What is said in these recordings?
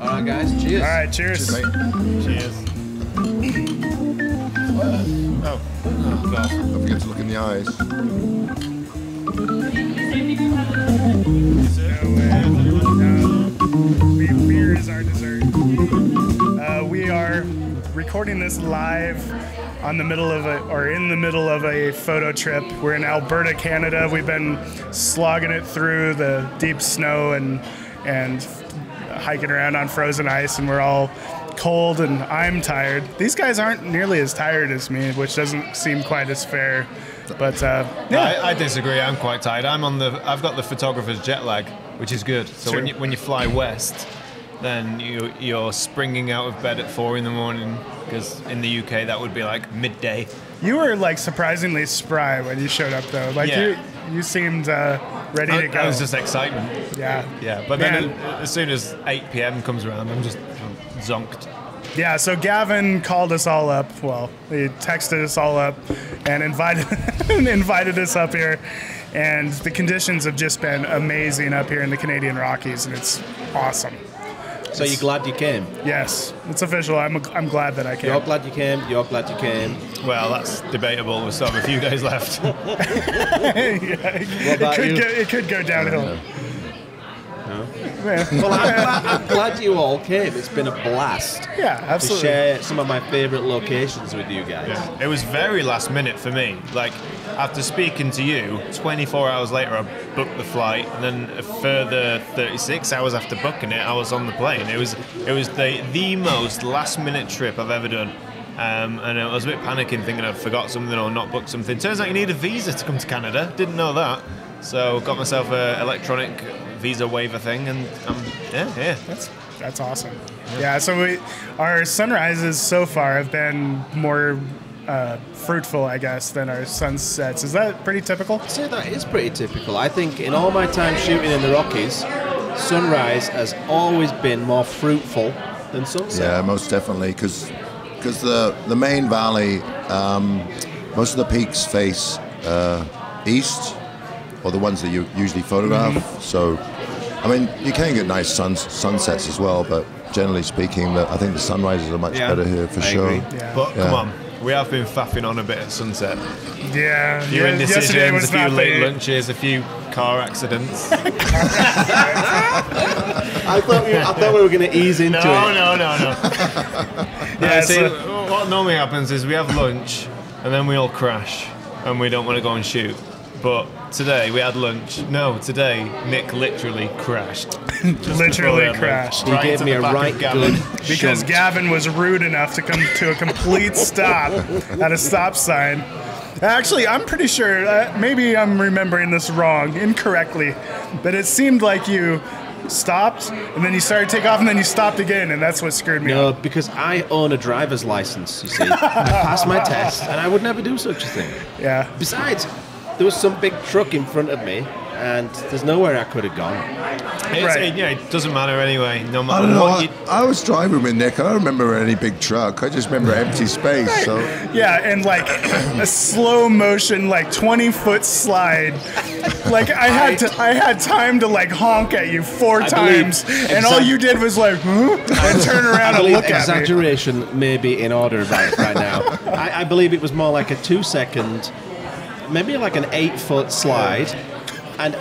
Guys, cheers. All right, cheers. Cheers. Oh, gosh. Don't forget to look in the eyes. So, beer is our dessert. We are recording this live in the middle of a photo trip. We're in Alberta, Canada. We've been slogging it through the deep snow and hiking around on frozen ice, and we're all cold and I'm tired. These guys aren't nearly as tired as me, which doesn't seem quite as fair, but yeah. I disagree. I'm quite tired. I've got the photographer's jet lag, which is good. So when you fly west, then you're springing out of bed at 4 in the morning, because in the UK that would be like midday. You were like surprisingly spry when you showed up though. Like you seemed ready to go. That was just excitement. Yeah. Yeah, but then as soon as 8 p.m. comes around, I'm just zonked. Yeah, so Gavin called us all up. Well, he texted us all up and invited us up here. And the conditions have just been amazing up here in the Canadian Rockies, and it's awesome. So you're glad you came? Yes, it's official. I'm glad that I came. You're glad you came. You're glad you came. Well, that's debatable. There's still a few days left. It could go downhill. No. Yeah. Well, I'm glad you all came. It's been a blast. Yeah, absolutely. To share some of my favorite locations with you guys. Yeah. It was very last minute for me. Like, after speaking to you, 24 hours later, I booked the flight, and then a further 36 hours after booking it, I was on the plane. It was the most last minute trip I've ever done. And I was a bit panicking, thinking I'd forgot something or not booked something. Turns out you need a visa to come to Canada. Didn't know that. So got myself an electronic visa waiver thing, and yeah. That's awesome. Yeah, so our sunrises so far have been more fruitful, I guess, than our sunsets. Is that pretty typical? I'd say that is pretty typical. I think in all my time shooting in the Rockies, sunrise has always been more fruitful than sunset. Yeah, most definitely, because the main valley, most of the peaks face east, or the ones that you usually photograph. Mm-hmm. So, I mean, you can get nice sunsets as well, but generally speaking, I think the sunrises are much better here for sure. Yeah. But come on, we have been faffing on a bit at sunset. Yeah. A few indecisions, a few late lunches, a few car accidents. I thought we were going to ease into it. No. Yeah, see, what normally happens is we have lunch, and then we all crash, and we don't want to go and shoot. But today we had lunch. No, today Nick literally crashed. He gave me a right good shunt. Because Gavin was rude enough to come to a complete stop at a stop sign. Actually, I'm pretty sure, maybe I'm remembering this wrong, incorrectly, but it seemed like you stopped, and then you started to take off, and then you stopped again, and that's what screwed me up. No, because I own a driver's license, you see. I passed my test, and I would never do such a thing. Yeah. Besides, there was some big truck in front of me, and there's nowhere I could have gone. It doesn't matter anyway. No matter I was driving with Nick. I don't remember any big truck. I just remember empty space. Right. So yeah, and like a slow motion, like 20-foot slide. Like I had time to like honk at you four times, and all you did was like, huh? And turn around and look at me. Exaggeration may be in order right now. I believe it was more like a 2-second. Maybe like an 8-foot slide, and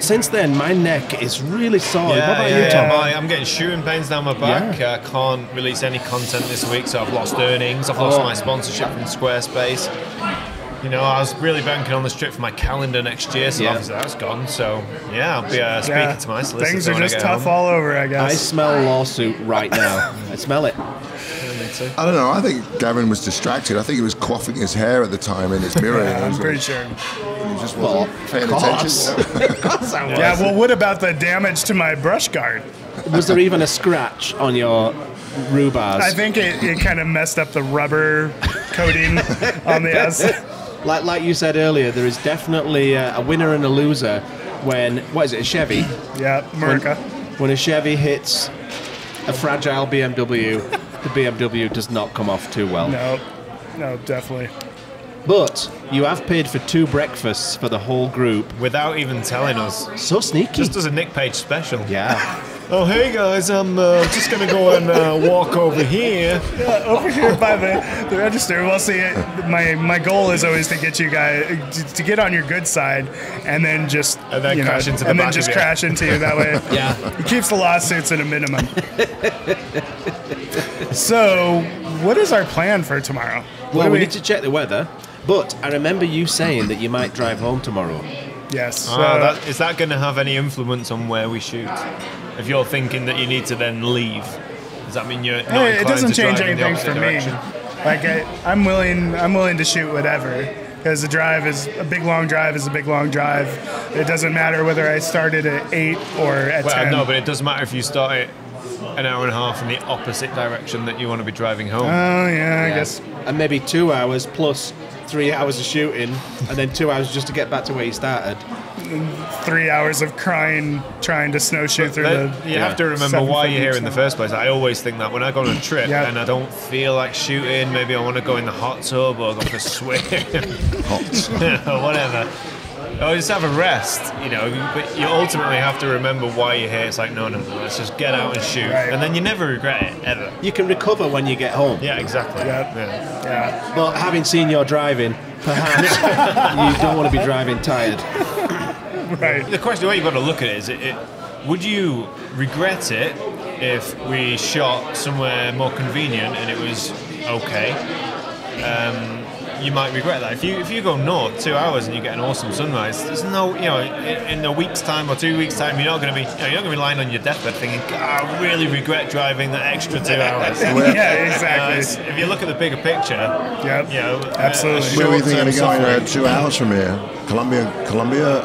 since then my neck is really sore. Yeah, what about you, Tom? I'm getting shooting pains down my back. I can't release any content this week, so I've lost earnings. I've lost my sponsorship from Squarespace. You know, I was really banking on this trip for my calendar next year, so obviously that's gone. So yeah, I'll be speaking to my solicitor. Things are just tough all over, I guess. I smell a lawsuit right now. I smell it. I don't know. I think Gavin was distracted. I think he was quaffing his hair at the time in his mirror. Yeah, I'm pretty sure. He just wasn't paying attention. Of course I was. Yeah, well, what about the damage to my brush guard? Was there even a scratch on your rhubarb? I think it kind of messed up the rubber coating on the S. Like you said earlier, there is definitely a winner and a loser when, what is it, a Chevy? Yeah, America. When a Chevy hits a fragile BMW... The BMW does not come off too well. No, definitely. But you have paid for 2 breakfasts for the whole group. Without even telling us. So sneaky. Just as a Nick Page special. Yeah. Oh, hey guys, I'm just gonna go and walk over here. Yeah, over here by the register. Well, see, my goal is always to get you guys to get on your good side, and then just crash into you that way. Yeah, it keeps the lawsuits at a minimum. So, what is our plan for tomorrow? Well, we need to check the weather. But I remember you saying that you might drive home tomorrow. Yes. Is that going to have any influence on where we shoot? If you're thinking that you need to then leave, does that mean you're not inclined to drive in the opposite direction? It doesn't change anything for me. Like I'm willing to shoot whatever, because the drive is a big long drive. It doesn't matter whether I started at 8 or at 10. No, but it does matter if you start it an hour and a half in the opposite direction that you want to be driving home. Oh yeah, I guess. And maybe 2 hours plus 3 hours of shooting, and then 2 hours just to get back to where you started. 3 hours of crying, trying to snowshoe through You have to remember why you're here in the first place. I always think that when I go on a trip and I don't feel like shooting, maybe I want to go in the hot tub or go for a swim. Whatever. Or just have a rest, you know. But you ultimately have to remember why you're here. It's like, no, let's just get out and shoot, and then you never regret it ever. You can recover when you get home. Yeah, exactly. Yeah. But having seen your driving, perhaps you don't want to be driving tired. Right. The question, the way you've got to look at it is: would you regret it if we shot somewhere more convenient and it was okay? You might regret that. If you go north 2 hours and you get an awesome sunrise, there's no, you know, in a week's time or 2 weeks' time, you're not going to be, you're not going to be lying on your deathbed thinking, God, I really regret driving that extra 2 hours. Yeah, exactly. If you look at the bigger picture, you know, absolutely. Where are we thinking of going 2 hours from here? Columbia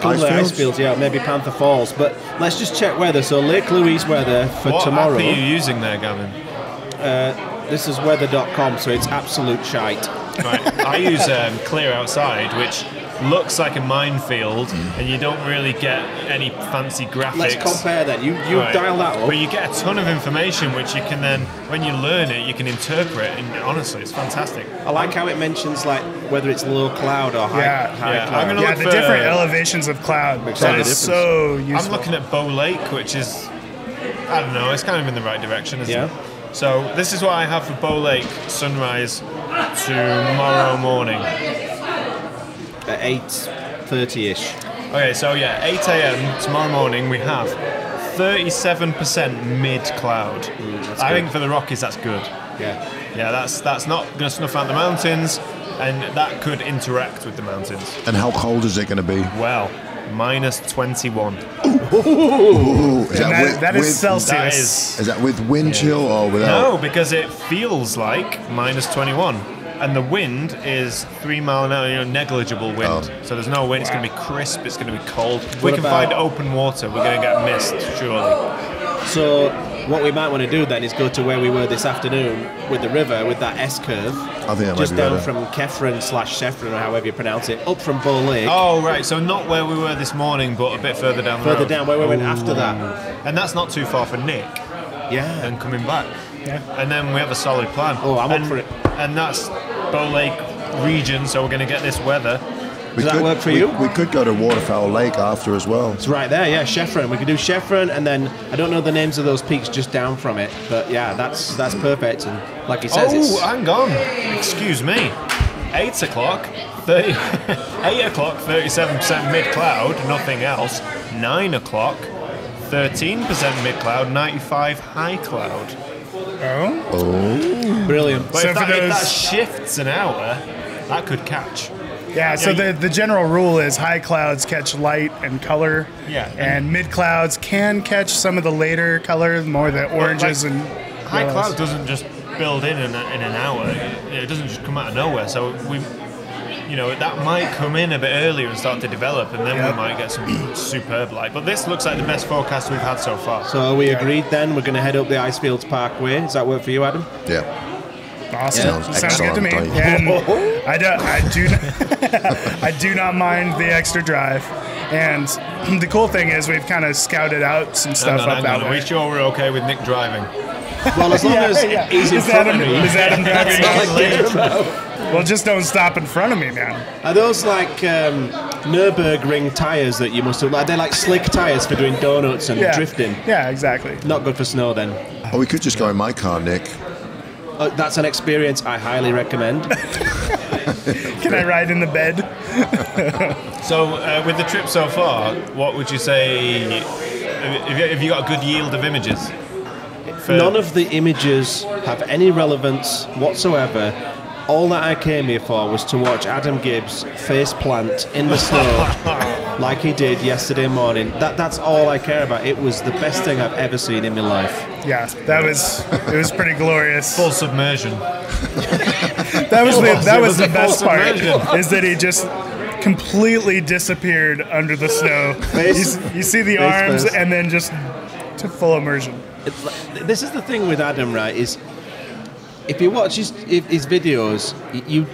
Icefields? Yeah, maybe Panther Falls. But let's just check weather. So Lake Louise weather for tomorrow. What app are you using there, Gavin? This is weather.com, so it's absolute shite. Right. I use Clear Outside, which looks like a minefield, and you don't really get any fancy graphics. Let's compare that. You dial that up. But you get a ton of information, which you can then, when you learn it, you can interpret, and honestly, it's fantastic. I like how it mentions, like, whether it's low cloud or high cloud. I'm look for the different elevations of cloud. That is so useful. I'm looking at Bow Lake, which is, I don't know, it's kind of in the right direction, isn't it? So this is what I have for Bow Lake sunrise tomorrow morning. At 8:30ish. Okay, so yeah, 8 a.m. tomorrow morning we have 37% mid-cloud. I think for the Rockies that's good. Yeah. Yeah, that's not going to snuff out the mountains, and that could interact with the mountains. And how cold is it going to be? Well, -21. That is Celsius. Is that with wind chill or without? No, because it feels like -21, and the wind is 3 mile an hour. You know, negligible wind. So there's no wind. It's going to be crisp. It's going to be cold. If we can find open water, we're going to get mist surely. So what we might want to do then is go to where we were this afternoon with the river, with that S-curve. I think that just down from Kefren / Shefron, or however you pronounce it, up from Bow Lake. Oh, right, so not where we were this morning, but a bit further down the road. Further down, where we went after that. And that's not too far for Nick. Yeah. And coming back. Yeah. And then we have a solid plan. Oh, I'm up for it. And that's Bow Lake region, so we're going to get this weather. Does that work for you? We could go to Waterfowl Lake after as well. It's right there, yeah, Shefron. We could do Shefron, and then I don't know the names of those peaks just down from it, but yeah, that's perfect. And like he says, it's... Oh, hang on. Excuse me. 8 o'clock, 37% mid-cloud, nothing else. 9 o'clock, 13% mid-cloud, 95 high cloud. Oh. Brilliant. But so if that shifts an hour, that could catch. Yeah, so the general rule is high clouds catch light and color, and mid clouds can catch some of the later color, more the oranges like, and high clouds doesn't just build in an hour. It doesn't just come out of nowhere. So we, you know, that might come in a bit earlier and start to develop, and then we might get some superb light. But this looks like the best forecast we've had so far. So we agreed then we're going to head up the Icefields Parkway. Does that work for you, Adam? Yeah. Awesome. Yeah, sounds good to me. And I do not mind the extra drive. And the cool thing is we've kind of scouted out some stuff up that way. Are we sure we're okay with Nick driving? Well, as long as he's in front of me. Is Adam driving? Well, just don't stop in front of me, man. Are those like Nürburgring tires that you must have. They're like slick tires for doing donuts and drifting. Yeah, exactly. Not good for snow then. Oh, we could just go in my car, Nick. Oh, that's an experience I highly recommend. Can I ride in the bed? So, with the trip so far, what would you say? Have you got a good yield of images? None of the images have any relevance whatsoever. All that I came here for was to watch Adam Gibbs face plant in the snow like he did yesterday morning. That's all I care about. It was the best thing I've ever seen in my life. Yeah, it was pretty glorious. Full submersion. that was the best part, is that he just completely disappeared under the snow. You see the arms first, and then just to full immersion. This is the thing with Adam, right, is if you watch his videos,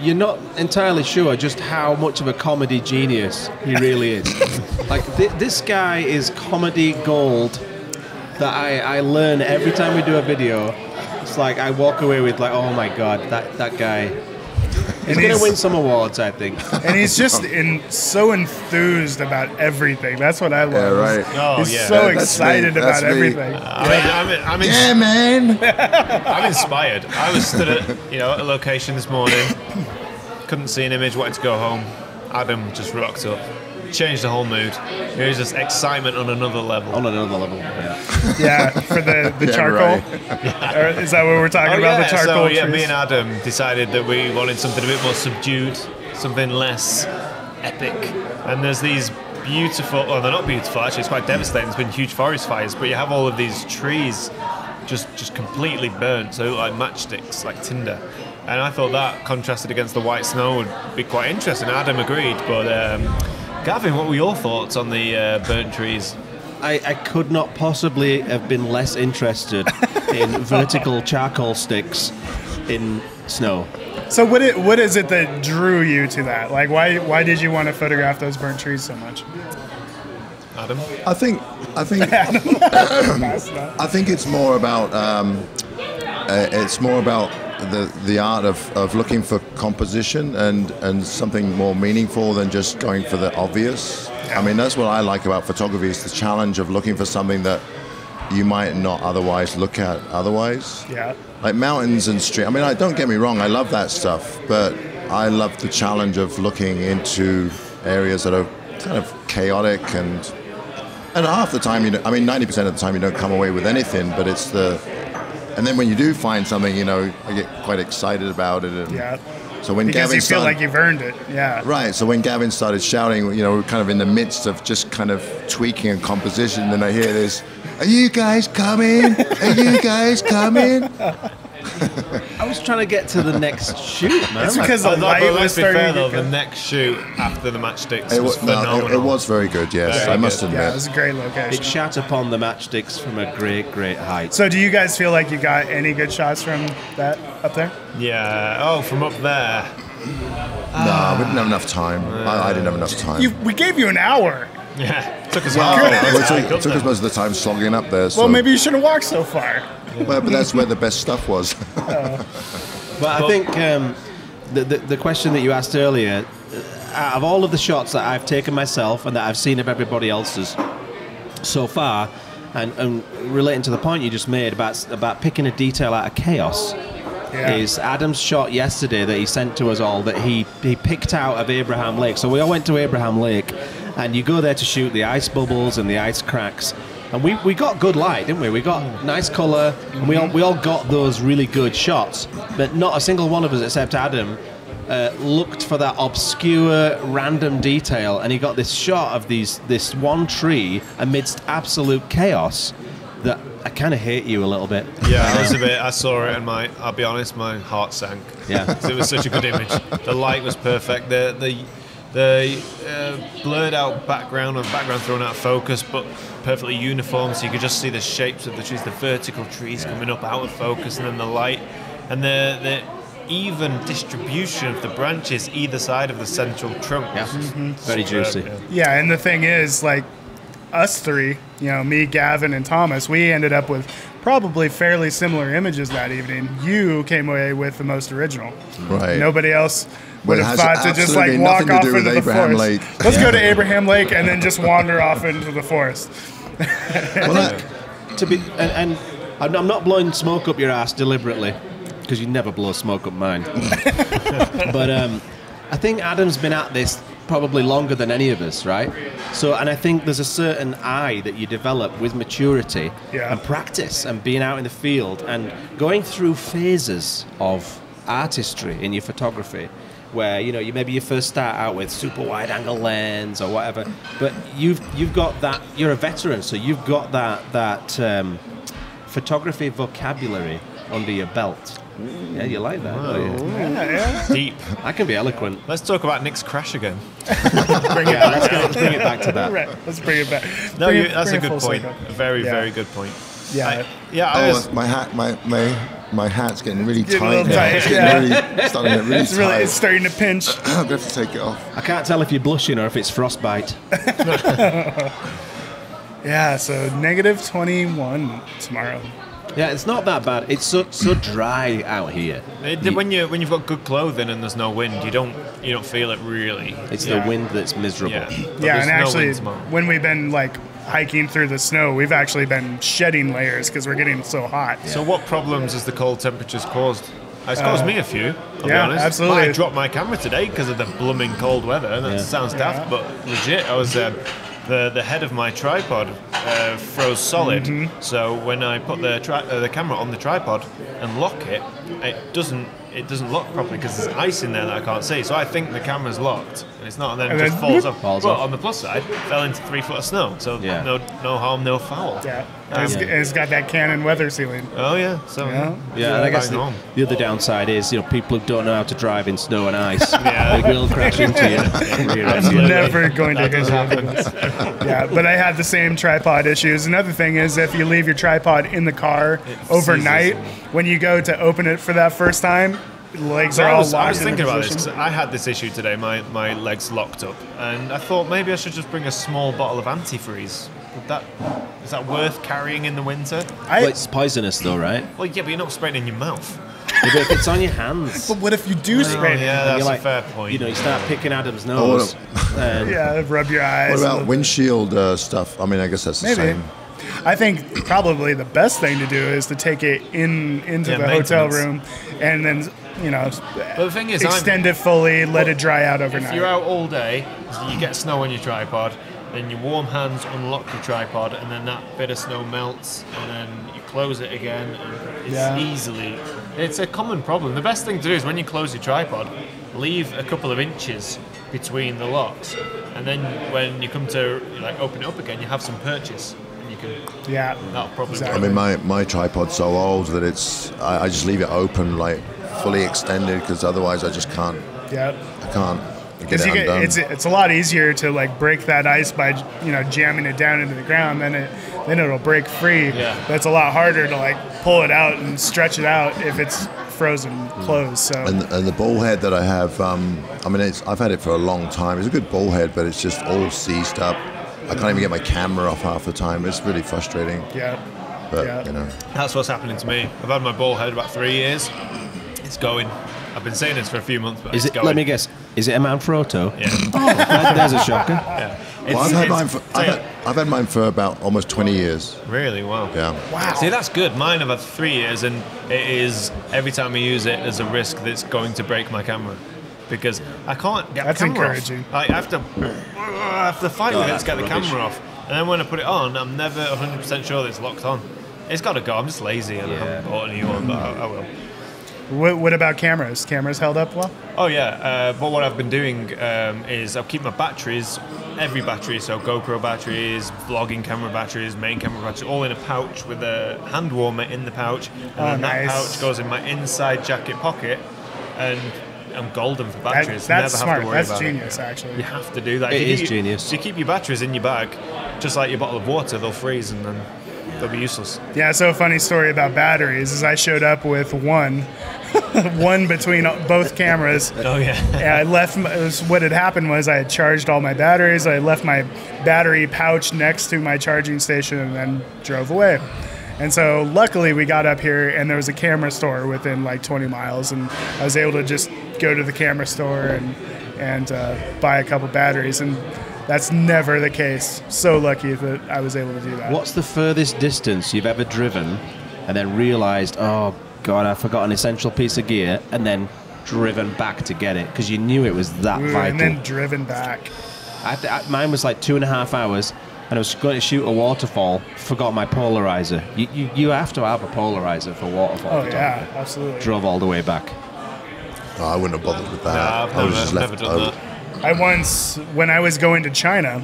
you're not entirely sure just how much of a comedy genius he really is. Like, this guy is comedy gold that I learn every time we do a video. It's like I walk away with, like, oh, my God, that guy. He's going to win some awards, I think. And he's just so enthused about everything. That's what I love. Yeah, right. He's so excited about everything. I'm inspired. I was stood at a location this morning, couldn't see an image, wanted to go home. Adam just rocked up, changed the whole mood. There's just excitement on another level. On another level. Yeah. For the charcoal. Right. Yeah. Is that what we're talking about? Yeah. The charcoal. So me and Adam decided that we wanted something a bit more subdued, something less epic. And there's these beautiful, well, they're not beautiful actually. It's quite devastating. There's been huge forest fires, but you have all of these trees just completely burnt, so like matchsticks, like tinder. And I thought that contrasted against the white snow would be quite interesting. Adam agreed, but. Gavin, what were your thoughts on the burnt trees? I could not possibly have been less interested in vertical charcoal sticks in snow. So what is it that drew you to that? Like, why did you want to photograph those burnt trees so much? Adam? I think I think it's more about the art of looking for composition and something more meaningful than just going for the obvious. I mean, that's what I like about photography, is the challenge of looking for something that you might not otherwise look at otherwise. Yeah. Like mountains and streams. I mean, don't get me wrong, I love that stuff, but I love the challenge of looking into areas that are kind of chaotic and half the time, 90% of the time you don't come away with anything, but it's and then when you do find something, I get quite excited about it. And so when Gavin you feel like you've earned it. Yeah. Right. So when Gavin started shouting, we're kind of in the midst of just kind of tweaking and composition, and I hear this, "Are you guys coming? Are you guys coming?" I was trying to get to the next shoot, man. It's because the light was fair, though. The next shoot after the matchsticks was phenomenal. It was very good, yes. Very good, must admit. Yeah, it was a great location. It shat upon the matchsticks from a great, great height. So do you guys feel like you got any good shots from that up there? Yeah. Oh, from up there. No, we didn't have enough time. I didn't have enough time. We gave you an hour. Yeah. Took us took us most of the time slogging up there. So. Well, maybe you shouldn't walk so far. But that's where the best stuff was. But I think the question that you asked earlier, out of all of the shots that I've taken myself and that I've seen of everybody else's so far, and relating to the point you just made about picking a detail out of chaos, is Adam's shot yesterday that he sent to us all that he picked out of Abraham Lake. So we all went to Abraham Lake, and you go there to shoot the ice bubbles and the ice cracks. And we got good light, didn't we? We got nice colour, and we all got those really good shots. But not a single one of us, except Adam, looked for that obscure, random detail, and he got this shot of this one tree amidst absolute chaos that I kind of hate you a little bit. Yeah, I was a bit. I saw it, and I'll be honest, my heart sank. Yeah, because it was such a good image. The light was perfect. The blurred out background and background thrown out of focus, but perfectly uniform, so you could just see the shapes of the trees, the vertical trees coming up out of focus, and then the light, and the even distribution of the branches either side of the central trunk. Yeah. Mm-hmm. Very juicy. Yeah, and the thing is, like, us three, me, Gavin, and Thomas, we ended up with probably fairly similar images that evening, you came away with the most original. Right. Nobody else would have thought to just like walk off into the forest. Let's go to Abraham Lake and then just wander off into the forest. And I'm not blowing smoke up your ass deliberately, because you never blow smoke up mine. But I think Adam's been at this probably longer than any of us, right? So, and I think there's a certain eye that you develop with maturity and practice and being out in the field and going through phases of artistry in your photography, where, you know, you maybe you first start out with super wide angle lens or whatever, but you've got that, you're a veteran, so you've got that photography vocabulary under your belt. Yeah, you like that, don't you? Yeah. Deep. I can be eloquent. Let's talk about Nick's crash again. Let's bring it back to that. Right. Let's bring it back. No, that's a good point. A very good point. Yeah. My hat's getting really tight. It's starting to pinch. I'm going to have to take it off. I can't tell if you're blushing or if it's frostbite. Yeah, so -21 tomorrow. Yeah, it's not that bad. It's so dry out here. When you've got good clothing and there's no wind, you don't feel it really. It's the wind that's miserable. Yeah, and actually, when we've been like hiking through the snow, we've actually been shedding layers because we're getting so hot. Yeah. So what problems has the cold temperatures caused? It's caused me a few, I'll be honest. Absolutely. I dropped my camera today because of the blooming cold weather. And that sounds daft, but legit, I was... The head of my tripod froze solid, so when I put the camera on the tripod and lock it, it doesn't lock properly because there's ice in there that I can't see. So I think the camera's locked, and it's not, and then it just falls off. But on the plus side, it fell into 3 foot of snow, so no harm, no foul. Yeah, it's got that Canon weather ceiling. Oh yeah, so and I guess the other downside is, you know, people who don't know how to drive in snow and ice, they will crash into you. It's never going to happen. Yeah, but I had the same tripod issues. Another thing is if you leave your tripod in the car overnight, when you go to open it for that first time, legs are all locked. I was thinking about this because I had this issue today. My legs locked up, and I thought maybe I should just bring a small bottle of antifreeze. Is that worth carrying in the winter? Well, it's poisonous though, right? Well, yeah, but you're not spraying in your mouth. But if it's on your hands. But what if you do spray? Yeah, that's a fair point. You know, you start picking Adam's nose. Rub your eyes. What about windshield stuff? I mean, I guess that's the same. I think probably the best thing to do is to take it into the hotel room and then, you know, extend it fully, let it dry out overnight. If you're out all day, so you get snow on your tripod, then your warm hands unlock your tripod, and then that bit of snow melts, and then you close it again, and it's easily... It's a common problem. The best thing to do is when you close your tripod, leave a couple of inches between the locks, and then when you come to open it up again, you have some purchase. I mean, my tripod's so old that it's... I just leave it open, fully extended, because otherwise I just can't. Yeah. I can't get it undone. It's a lot easier to break that ice by jamming it down into the ground, then it'll break free. Yeah. But it's a lot harder to pull it out and stretch it out if it's frozen closed. So. And the ball head that I have, I've had it for a long time. It's a good ball head, but it's just all seized up. I can't even get my camera off half the time. It's really frustrating. Yeah. But, you know. That's what's happening to me. I've had my ball head about 3 years. It's going. I've been saying this for a few months, but it's going. Let me guess. Is it a Manfrotto? Yeah. Oh, there's a shocker. Yeah. I've had mine for about almost 20 years. Really? Wow. Yeah. Wow. See, that's good. Mine I've had 3 years, and it is, every time I use it, there's a risk that it's going to break my camera. Because I can't get the camera off. I have to fight with it to get the camera off. And then when I put it on, I'm never 100% sure that it's locked on. It's got to go. I'm just lazy and I haven't bought a new one, but I will. What about cameras? Cameras held up well? Oh, yeah. But what I've been doing is I'll keep my batteries, every battery, so GoPro batteries, vlogging camera batteries, main camera batteries, all in a pouch with a hand warmer in the pouch. And then that pouch goes in my inside jacket pocket. And I'm golden for batteries. That's genius, actually. You have to do that. It is genius. So you keep your batteries in your bag, just like your bottle of water, they'll freeze and then they'll be useless. Yeah, so a funny story about batteries is I showed up with one between both cameras. Oh, yeah. And I left, what had happened was I had charged all my batteries, I left my battery pouch next to my charging station and then drove away. And so luckily we got up here and there was a camera store within like 20 miles and I was able to just go to the camera store and buy a couple batteries, and that's never the case. So lucky that I was able to do that. What's the furthest distance you've ever driven and then realized, oh God, I forgot an essential piece of gear, and then driven back to get it because you knew it was that vital? And then driven back. Mine was like 2.5 hours, and I was going to shoot a waterfall, forgot my polarizer. You have to have a polarizer for waterfall. Oh yeah, absolutely. Drove all the way back. Oh, I wouldn't have bothered with that. No, I've never done that. I once, when I was going to China,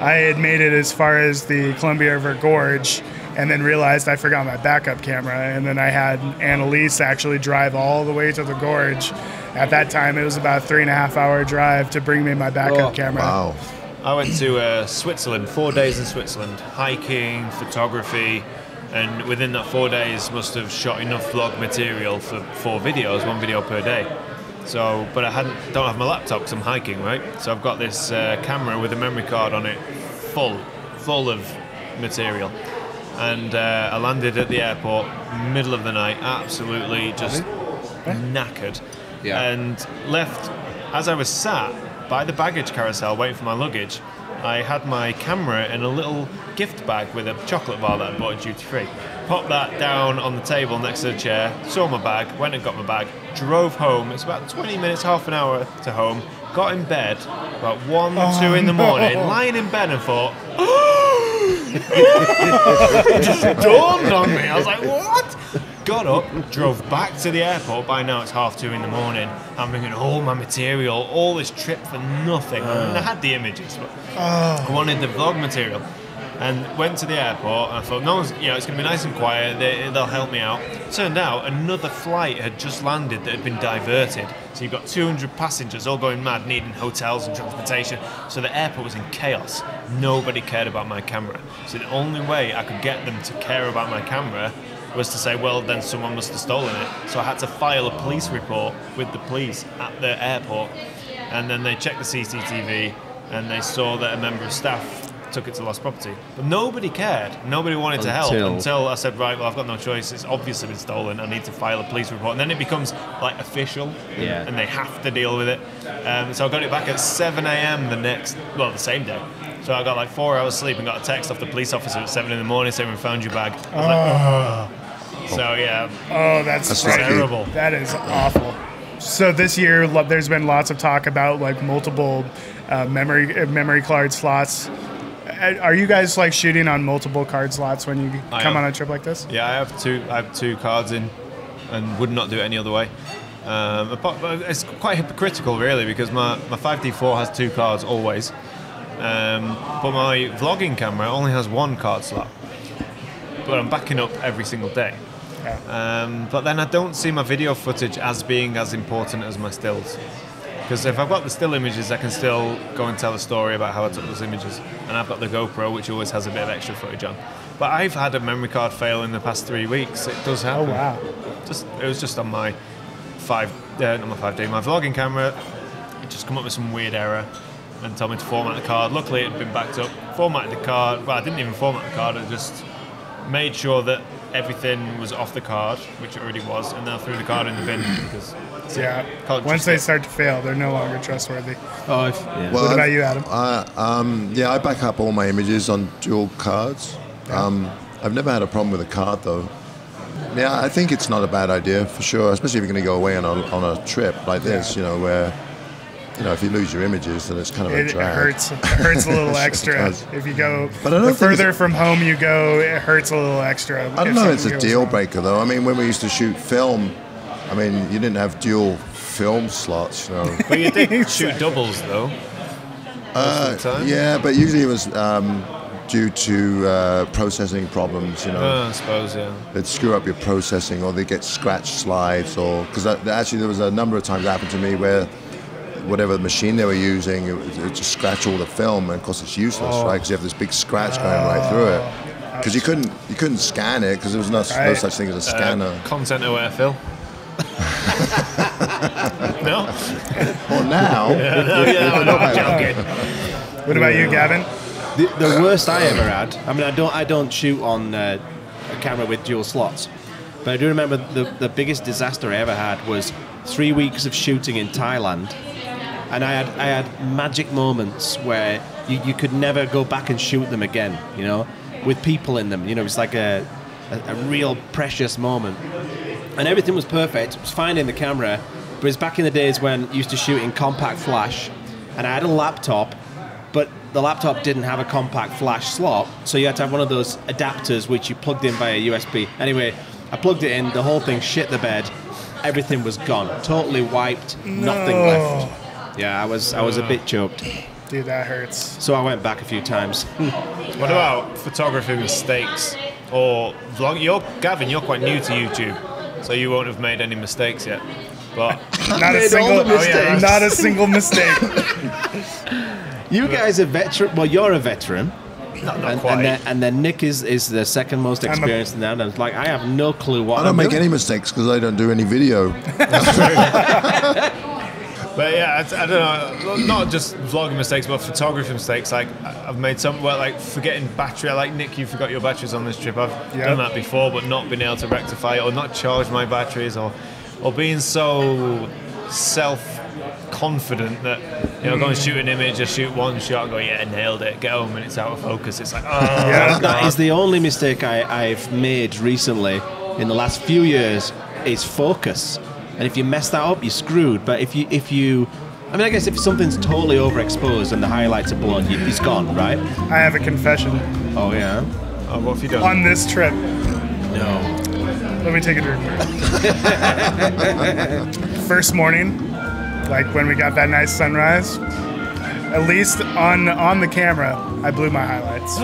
I had made it as far as the Columbia River Gorge and then realized I forgot my backup camera, and then I had Annalise actually drive all the way to the gorge. At that time, it was about a 3.5 hour drive to bring me my backup camera. Wow. I went to Switzerland, 4 days in Switzerland, hiking, photography, and within that 4 days must have shot enough vlog material for 4 videos, 1 video per day. So, but I don't have my laptop because I'm hiking, right? So I've got this camera with a memory card on it, full of material. And I landed at the airport, middle of the night, absolutely just knackered. Yeah. And left, as I was sat by the baggage carousel waiting for my luggage, I had my camera in a little gift bag with a chocolate bar that I bought duty free. Popped that down on the table next to the chair, saw my bag, went and got my bag, drove home. It's about 20 minutes, half an hour to home. Got in bed, about 1 or 2 in the morning, lying in bed and thought, it just dawned on me. I was like, what? Got up, drove back to the airport. By now it's 2:30 in the morning. I'm bringing all my material, all this trip for nothing. I mean, I had the images, but I wanted the vlog material. And went to the airport, and I thought, no one's, you know, it's gonna be nice and quiet. They'll help me out. Turned out another flight had just landed that had been diverted. So you've got 200 passengers all going mad, needing hotels and transportation. So the airport was in chaos. Nobody cared about my camera. So the only way I could get them to care about my camera was to say, well, then someone must have stolen it. So I had to file a police report with the police at the airport. And then they checked the CCTV and they saw that a member of staff took it to lost property. But nobody cared. Nobody wanted to help until I said, right, well, I've got no choice. It's obviously been stolen. I need to file a police report. And then it becomes like official and they have to deal with it. So I got it back at 7 a.m. the same day. So I got like 4 hours sleep and got a text off the police officer at 7 in the morning saying, we found your bag. I was like, oh. So yeah. Oh, that's terrible. That is awful. So this year, there's been lots of talk about like multiple memory card slots. Are you guys like shooting on multiple card slots when you come on a trip like this? Yeah, I have two cards in, and would not do it any other way. But it's quite hypocritical, really, because my 5D4 has 2 cards always, but my vlogging camera only has 1 card slot. But I'm backing up every single day. Yeah. But then I don't see my video footage as being as important as my stills. Because if I've got the still images, I can still go and tell a story about how I took those images. And I've got the GoPro, which always has a bit of extra footage on. But I've had a memory card fail in the past 3 weeks. It does happen. Oh, wow. It was just on my 5D, my vlogging camera. It just come up with some weird error and told me to format the card. Luckily, it had been backed up. Formatted the card. Well, I didn't even format the card. I just made sure that everything was off the card, which it already was, and then threw the card in the bin because once they start to fail, they're no longer trustworthy. Well, what about you, Adam? Yeah, I back up all my images on dual cards. I've never had a problem with a card though. Yeah, I think it's not a bad idea for sure, especially if you're going to go away on a trip like this, you know, where if you lose your images, then it's kind of a drag. It hurts a little extra if you go. But I don't think further from home you go, it hurts a little extra. I don't know. It's a deal breaker, though. I mean, when we used to shoot film, I mean, you didn't have dual film slots, you know. But you did shoot doubles, though. Yeah, but usually it was due to processing problems, you know. I suppose, yeah. They'd screw up your processing, or they'd get scratch slides, or because actually there was a number of times that happened to me where whatever machine they were using, it just scratched all the film, and of course it's useless, right? Because you have this big scratch going right through it. Because you couldn't scan it, because there was no such thing as a scanner. Content aware, Phil. No. Or now. I'm joking. What about you, Gavin? The worst I ever had. I mean, I don't shoot on a camera with dual slots. But I do remember the biggest disaster I ever had was 3 weeks of shooting in Thailand, and I had magic moments where you could never go back and shoot them again, you know, with people in them. You know, it's like a real precious moment. And everything was perfect. It was fine in the camera, but it's back in the days when I used to shoot in compact flash, and I had a laptop, but the laptop didn't have a compact flash slot, so you had to have one of those adapters which you plugged in via USB. Anyway, I plugged it in, the whole thing shit the bed, everything was gone, totally wiped, nothing left. Yeah, I was a bit choked. Dude, that hurts. So I went back a few times. What about photography mistakes or vlog? Gavin, you're quite new to YouTube, so you won't have made any mistakes yet. But not a single mistake. You guys are veteran. Well, you're a veteran. Not quite. And then Nick is the second most experienced in that. And like, I have no clue what. I don't make any mistakes because I don't do any video. That's true. But yeah, I don't know. Not just vlogging mistakes, but photography mistakes. Like I've made some, well, like forgetting battery. Like Nick, you forgot your batteries on this trip. I've done that before, but not been able to rectify it, or not charge my batteries, or being so self-confident that, you know, go and shoot an image, I shoot one shot and go, yeah, nailed it, get home and it's out of focus. It's like, oh, yeah. That is the only mistake I've made recently in the last few years is focus. And if you mess that up, you're screwed. But if you, I mean, I guess if something's totally overexposed and the highlights are blown, it's gone, right? I have a confession. Oh, yeah? Oh, what have you done? On this trip. No. Let me take a drink. First morning, like when we got that nice sunrise, at least on the camera, I blew my highlights.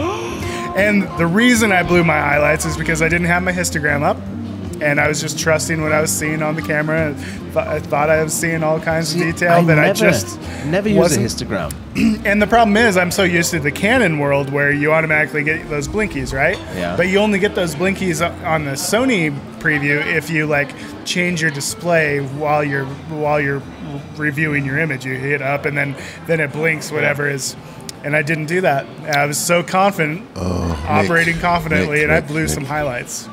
And the reason I blew my highlights is because I didn't have my histogram up, and I was just trusting what I was seeing on the camera. I thought I was seeing all kinds of detail I never used a histogram. And the problem is, I'm so used to the Canon world where you automatically get those blinkies, right? Yeah. But you only get those blinkies on the Sony preview if you like change your display while you're reviewing your image. You hit up and then it blinks whatever is. And I didn't do that. I was so confident, operating confidently, and I blew some highlights.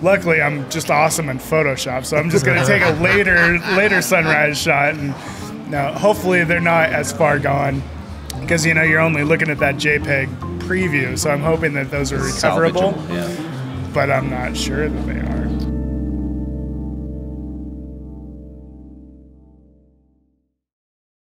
Luckily, I'm just awesome in Photoshop, so I'm just going to take a later sunrise shot. And now, hopefully, they're not as far gone because, you know, you're only looking at that JPEG preview. So I'm hoping that those are recoverable, but I'm not sure that they are.